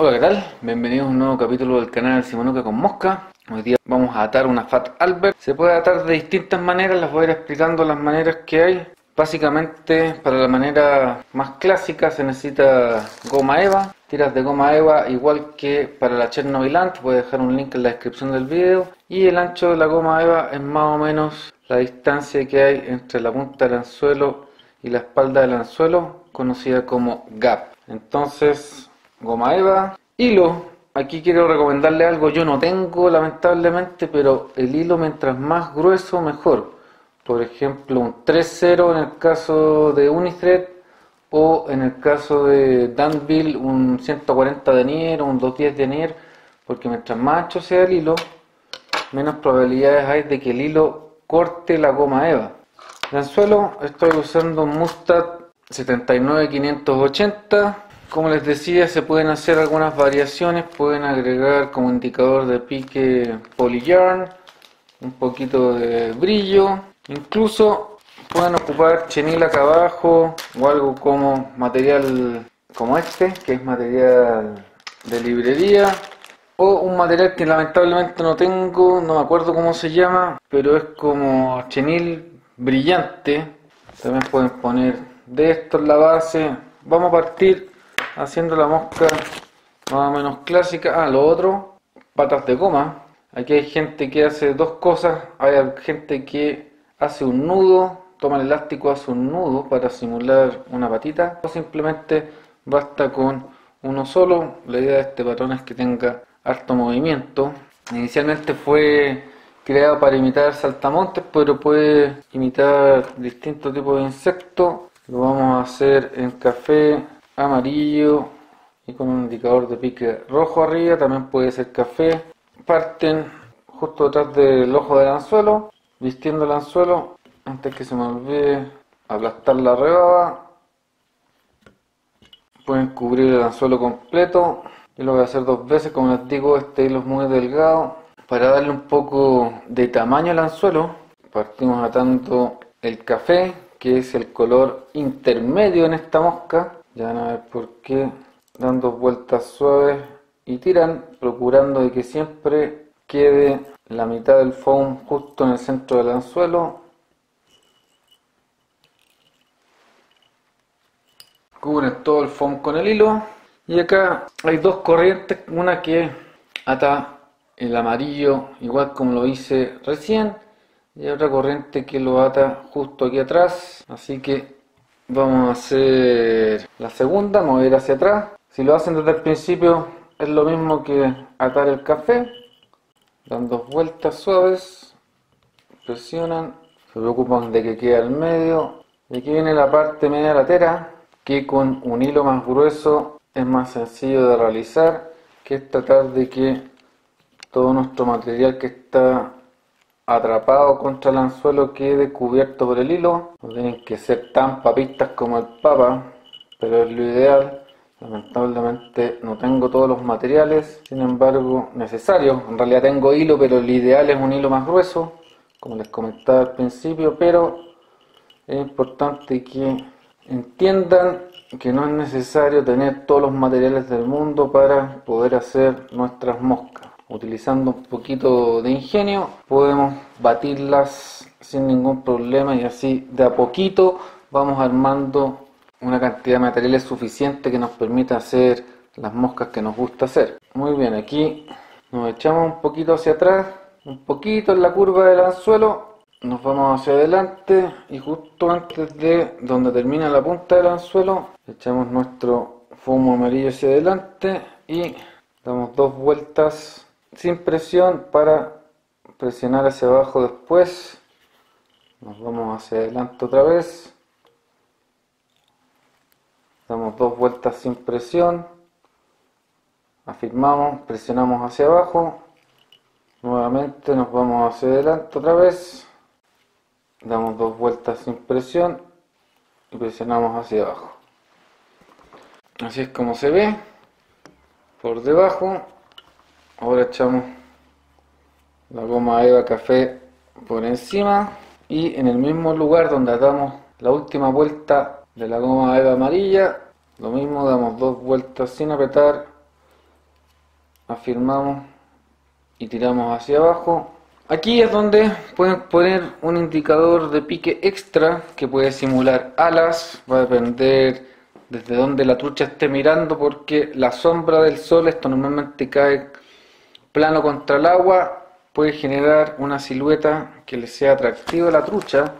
Hola, ¿qué tal? Bienvenidos a un nuevo capítulo del canal Simonuca con Mosca. Hoy día vamos a atar una Fat Albert. Se puede atar de distintas maneras, les voy a ir explicando las maneras que hay. Básicamente, para la manera más clásica se necesita goma eva, tiras de goma eva igual que para la Chernobyl Ant. Voy a dejar un link en la descripción del video. Y el ancho de la goma eva es más o menos la distancia que hay entre la punta del anzuelo y la espalda del anzuelo, conocida como GAP. Entonces, goma eva, hilo. Aquí quiero recomendarle algo, yo no tengo lamentablemente, pero el hilo mientras más grueso mejor. Por ejemplo, un 3-0 en el caso de unithread, o en el caso de Danville un 140 denier o un 210 denier, porque mientras más ancho sea el hilo, menos probabilidades hay de que el hilo corte la goma eva. De anzuelo estoy usando un Mustad 79580. Como les decía, se pueden hacer algunas variaciones, pueden agregar como indicador de pique polyyarn, un poquito de brillo. Incluso pueden ocupar chenil acá abajo o algo como material como este, que es material de librería, o un material que lamentablemente no tengo, no me acuerdo cómo se llama, pero es como chenil brillante. También pueden poner de esto en la base. Vamos a partir haciendo la mosca más o menos clásica. Lo otro, patas de goma. Aquí hay gente que hace dos cosas. Hay gente que hace un nudo, toma el elástico, hace un nudo para simular una patita, o simplemente basta con uno solo. La idea de este patrón es que tenga harto movimiento. Inicialmente fue creado para imitar saltamontes, pero puede imitar distintos tipos de insectos. Lo vamos a hacer en café, amarillo y con un indicador de pique rojo arriba. También puede ser café. Parten justo detrás del ojo del anzuelo, vistiendo el anzuelo. Antes que se me olvide aplastar la rebaba, pueden cubrir el anzuelo completo. Yo lo voy a hacer dos veces, como les digo, este hilo es muy delgado. Para darle un poco de tamaño al anzuelo, partimos atando el café, que es el color intermedio en esta mosca. Ya van a ver por qué. Dan dos vueltas suaves y tiran, procurando de que siempre quede la mitad del foam justo en el centro del anzuelo. Cubren todo el foam con el hilo. Y acá hay dos corrientes, una que ata el amarillo igual como lo hice recién, y otra corriente que lo ata justo aquí atrás. Así que vamos a hacer la segunda, mover hacia atrás. Si lo hacen desde el principio es lo mismo que atar el café. Dan dos vueltas suaves, presionan, se preocupan de que quede al medio. Y aquí viene la parte media latera, que con un hilo más grueso es más sencillo de realizar, que es tratar de que todo nuestro material que está atrapado contra el anzuelo quede cubierto por el hilo. No tienen que ser tan papistas como el papa, pero es lo ideal. Lamentablemente no tengo todos los materiales, sin embargo, necesarios. En realidad tengo hilo, pero el ideal es un hilo más grueso, como les comentaba al principio. Pero es importante que entiendan que no es necesario tener todos los materiales del mundo para poder hacer nuestras moscas. Utilizando un poquito de ingenio podemos batirlas sin ningún problema, y así de a poquito vamos armando una cantidad de materiales suficiente que nos permita hacer las moscas que nos gusta hacer. Muy bien, aquí nos echamos un poquito hacia atrás, un poquito en la curva del anzuelo, nos vamos hacia adelante, y justo antes de donde termina la punta del anzuelo echamos nuestro fumo amarillo hacia adelante y damos dos vueltas sin presión para presionar hacia abajo. Después nos vamos hacia adelante otra vez, damos dos vueltas sin presión, afirmamos, presionamos hacia abajo, nuevamente nos vamos hacia adelante otra vez, damos dos vueltas sin presión y presionamos hacia abajo. Así es como se ve por debajo. Ahora echamos la goma eva café por encima, y en el mismo lugar donde atamos la última vuelta de la goma eva amarilla, lo mismo, damos dos vueltas sin apretar, afirmamos y tiramos hacia abajo. Aquí es donde pueden poner un indicador de pique extra que puede simular alas, va a depender desde donde la trucha esté mirando, porque la sombra del sol, esto normalmente cae plano contra el agua, puede generar una silueta que le sea atractiva a la trucha.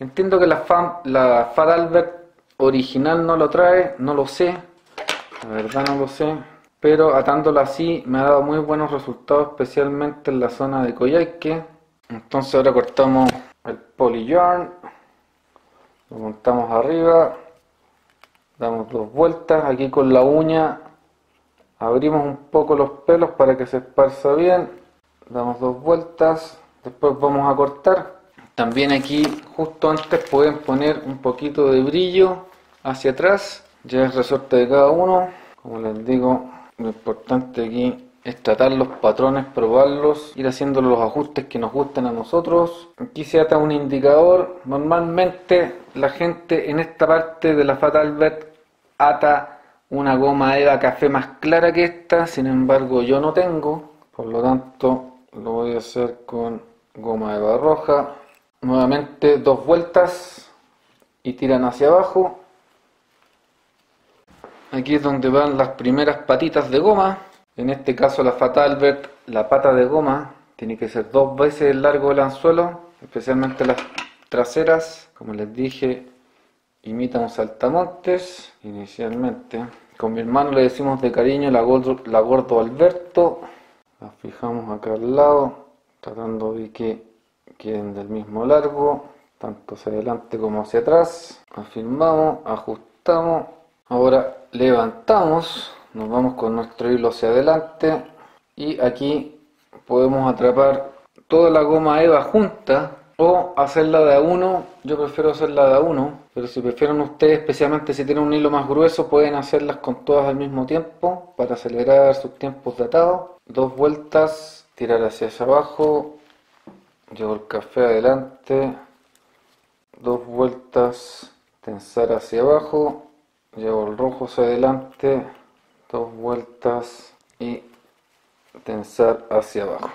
Entiendo que la Fat Albert original no lo trae, no lo sé, la verdad no lo sé, pero atándola así me ha dado muy buenos resultados, especialmente en la zona de Coyhaique. Entonces ahora cortamos el polyyarn, lo montamos arriba, damos dos vueltas, aquí con la uña abrimos un poco los pelos para que se esparza bien, damos dos vueltas, después vamos a cortar. También aquí justo antes pueden poner un poquito de brillo hacia atrás, ya es resorte de cada uno. Como les digo, lo importante aquí es tratar los patrones, probarlos, ir haciendo los ajustes que nos gusten a nosotros. Aquí se ata un indicador, normalmente la gente en esta parte de la Fat Albert ata una goma eva café más clara que esta, sin embargo yo no tengo, por lo tanto lo voy a hacer con goma eva roja. Nuevamente dos vueltas y tiran hacia abajo. Aquí es donde van las primeras patitas de goma. En este caso la Fat Albert, la pata de goma tiene que ser dos veces el largo del anzuelo, especialmente las traseras. Como les dije, imita un saltamontes inicialmente. Con mi hermano le decimos de cariño la gordo Alberto. La fijamos acá al lado, tratando de que queden del mismo largo, tanto hacia adelante como hacia atrás. Afirmamos, ajustamos, ahora levantamos, nos vamos con nuestro hilo hacia adelante y aquí podemos atrapar toda la goma eva junta o hacerla de a uno. Yo prefiero hacerla de a uno, pero si prefieren ustedes, especialmente si tienen un hilo más grueso, pueden hacerlas con todas al mismo tiempo para acelerar sus tiempos de atado. Dos vueltas, tirar hacia abajo, llevo el café adelante, dos vueltas, tensar hacia abajo, llevo el rojo hacia adelante, dos vueltas y tensar hacia abajo.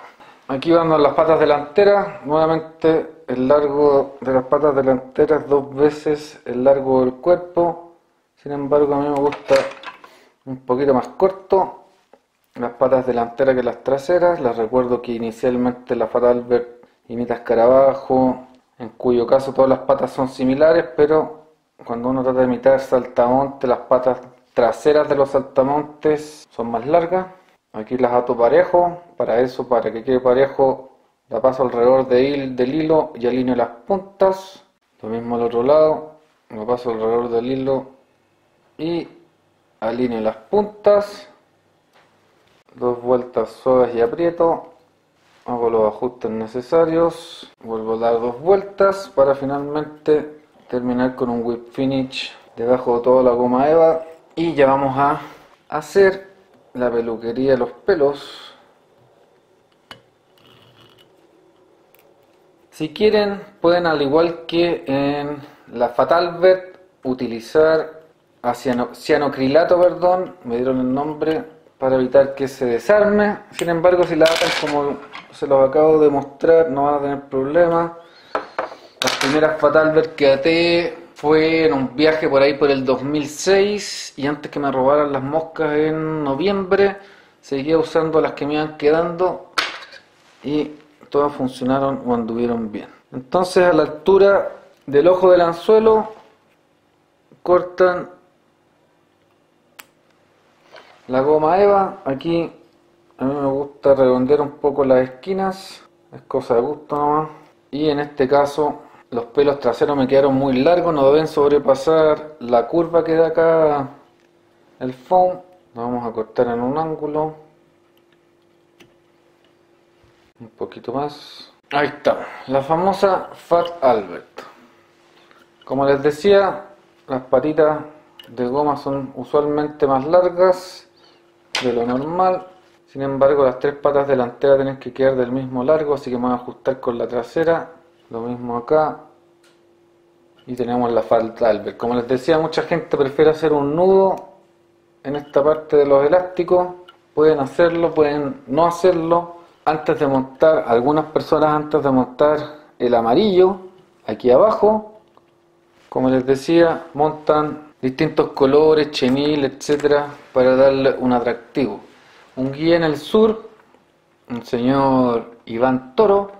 Aquí vamos las patas delanteras, nuevamente el largo de las patas delanteras dos veces el largo del cuerpo, sin embargo a mí me gusta un poquito más corto las patas delanteras que las traseras. Les recuerdo que inicialmente la Fat Albert imita escarabajo, en cuyo caso todas las patas son similares, pero cuando uno trata de imitar saltamontes, las patas traseras de los saltamontes son más largas. Aquí las ato parejo, para eso, para que quede parejo, la paso alrededor del hilo y alineo las puntas. Lo mismo al otro lado, lo paso alrededor del hilo y alineo las puntas. Dos vueltas suaves y aprieto. Hago los ajustes necesarios, vuelvo a dar dos vueltas para finalmente terminar con un whip finish debajo de toda la goma eva. Y ya vamos a hacer la peluquería de los pelos. Si quieren pueden, al igual que en la Fat Albert, utilizar cianocrilato, me dieron el nombre, para evitar que se desarme. Sin embargo, si la atan como se los acabo de mostrar, no van a tener problemas. Las primeras Fat Albert que até fue en un viaje por ahí por el 2006, y antes que me robaran las moscas en noviembre seguía usando las que me iban quedando y todas funcionaron o anduvieron bien. Entonces a la altura del ojo del anzuelo cortan la goma eva. Aquí a mí me gusta redondear un poco las esquinas, es cosa de gusto nomás. Y en este caso los pelos traseros me quedaron muy largos, no deben sobrepasar la curva que da acá el foam. Lo vamos a cortar en un ángulo, un poquito más. Ahí está, la famosa Fat Albert. Como les decía, las patitas de goma son usualmente más largas de lo normal, sin embargo las tres patas delanteras tienen que quedar del mismo largo, así que me voy a ajustar con la trasera, lo mismo acá, y tenemos la Fat Albert. Como les decía, mucha gente prefiere hacer un nudo en esta parte de los elásticos, pueden hacerlo, pueden no hacerlo. Antes de montar, algunas personas antes de montar el amarillo, aquí abajo, como les decía, montan distintos colores, chenil, etcétera, para darle un atractivo. Un guía en el sur, un señor Iván Toro,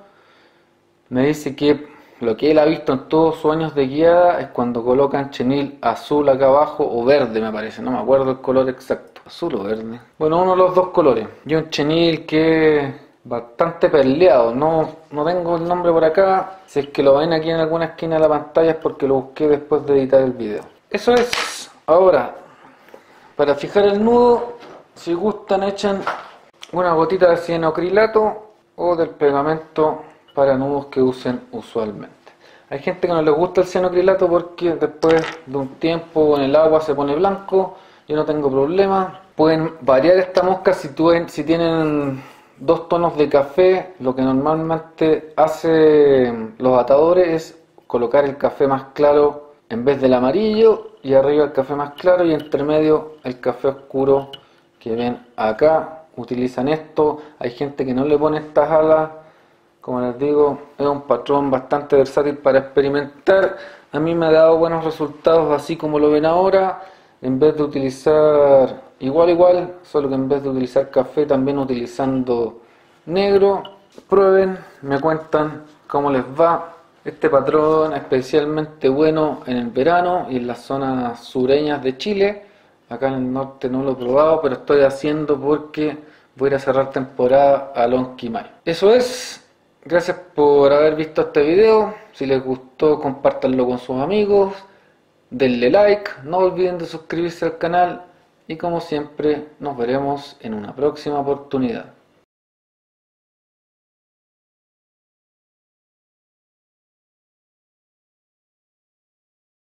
me dice que lo que él ha visto en todos sus años de guiada es cuando colocan chenil azul acá abajo o verde, me parece, no me acuerdo el color exacto, azul o verde, bueno, uno de los dos colores, y un chenil que es bastante perleado, no tengo el nombre por acá, si es que lo ven aquí en alguna esquina de la pantalla es porque lo busqué después de editar el video. Eso es. Ahora, para fijar el nudo, si gustan echan una gotita de cianocrilato o del pegamento para nudos que usen usualmente. Hay gente que no les gusta el cianocrilato porque después de un tiempo en el agua se pone blanco. Yo no tengo problema. Pueden variar esta mosca si tienen dos tonos de café. Lo que normalmente hacen los atadores es colocar el café más claro en vez del amarillo, y arriba el café más claro y entre medio el café oscuro que ven acá. Utilizan esto. Hay gente que no le pone estas alas. Como les digo, es un patrón bastante versátil para experimentar. A mí me ha dado buenos resultados así como lo ven ahora. En vez de utilizar igual, solo que en vez de utilizar café también utilizando negro. Prueben, me cuentan cómo les va. Este patrón es especialmente bueno en el verano y en las zonas sureñas de Chile. Acá en el norte no lo he probado, pero estoy haciendo porque voy a ir a cerrar temporada a Lonquimay. Eso es. Gracias por haber visto este video. Si les gustó, compártanlo con sus amigos, denle like, no olviden de suscribirse al canal y como siempre nos veremos en una próxima oportunidad.